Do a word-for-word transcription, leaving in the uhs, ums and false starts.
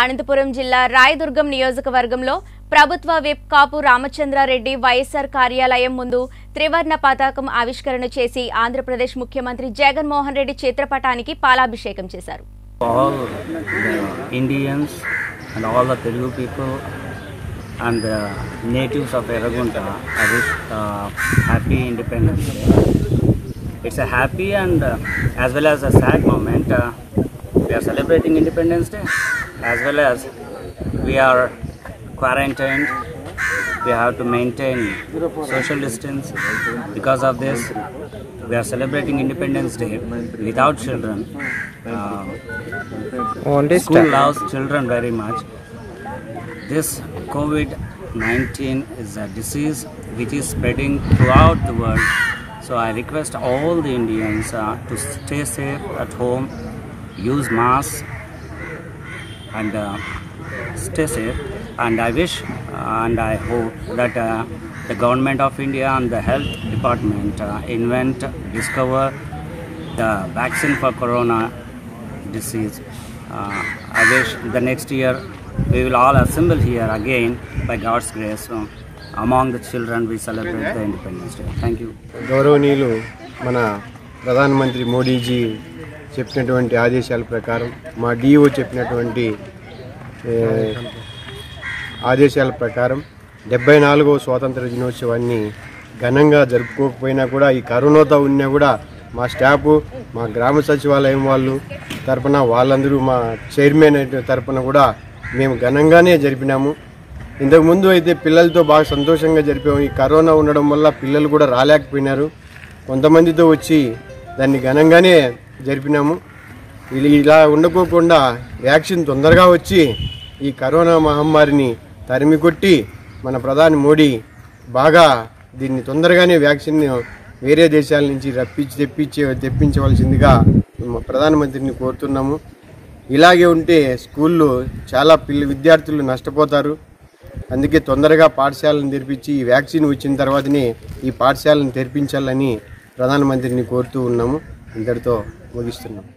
అనంతపురం జిల్లా రాయదుర్గం నియోజకవర్గంలో ప్రభుత్వ విప్ కాపు రామచంద్రారెడ్డి వైఎస్ఆర్ కార్యాలయం ముందు త్రివర్ణ పతాకం ఆవిష్కరణ చేసి ఆంధ్రప్రదేశ్ ముఖ్యమంత్రి జగన్ మోహన్ రెడ్డి చిత్రపటానికి పాలాభిషేకం చేశారు. And the natives of Eragunta I wish uh, happy Independence Day. It's a happy and uh, as well as a sad moment. Uh, we are celebrating Independence Day as well as we are quarantined. We have to maintain social distance. Because of this, we are celebrating Independence Day without children. Uh, school loves children very much. This COVID nineteen is a disease which is spreading throughout the world. So I request all the Indians uh, to stay safe at home, use masks and uh, stay safe. And I wish uh, and I hope that uh, the government of India and the health department uh, invent, discover the vaccine for corona disease. Uh, I wish the next year we will all assemble here again by God's grace. So, among the children we celebrate the Independence Day. Thank you. గౌరవనీయులు మన ప్రధానమంత్రి మోడీజీ చెప్పినటువంటి ఆదేశాల ప్రకారం మా DO చెప్పినటువంటి ఆదేశాల ప్రకారం డెబ్బై నాలుగవ స్వాతంత్ర దినోత్సవాన్ని ఘనంగా జరుపుకోకపోయినా కూడా ఈ కరోనాతో ఉన్నా కూడా మా స్టాఫ్ మా గ్రామ సచివాలయం వాళ్ళు తరపున వాళ్ళందరూ మా చైర్మన్ తరపున కూడా మేము ఘనంగానే జరిపినాము. ఇంతకుముందు అయితే పిల్లలతో బాగా సంతోషంగా జరిపాము. ఈ కరోనా ఉండడం వల్ల పిల్లలు కూడా రాలేకపోయినారు. కొంతమందితో వచ్చి దాన్ని ఘనంగానే జరిపినాము. ఇలా ఉండకోకుండా వ్యాక్సిన్ తొందరగా వచ్చి ఈ కరోనా మహమ్మారిని తరిమి కొట్టి మన ప్రధాని మోడీ బాగా దీన్ని తొందరగానే వ్యాక్సిన్ వేరే దేశాల నుంచి రప్పించి తెప్పించే తెప్పించవలసిందిగా ప్రధానమంత్రిని కోరుతున్నాము. ఇలాగే ఉంటే స్కూల్లో చాలా పిల్ల విద్యార్థులు నష్టపోతారు. అందుకే తొందరగా పాఠశాలను తెరిపించి ఈ వ్యాక్సిన్ వచ్చిన తర్వాతనే ఈ పాఠశాలను తెరిపించాలని ప్రధానమంత్రిని కోరుతూ ఉన్నాము. ఇంతటితో ముగిస్తున్నాము.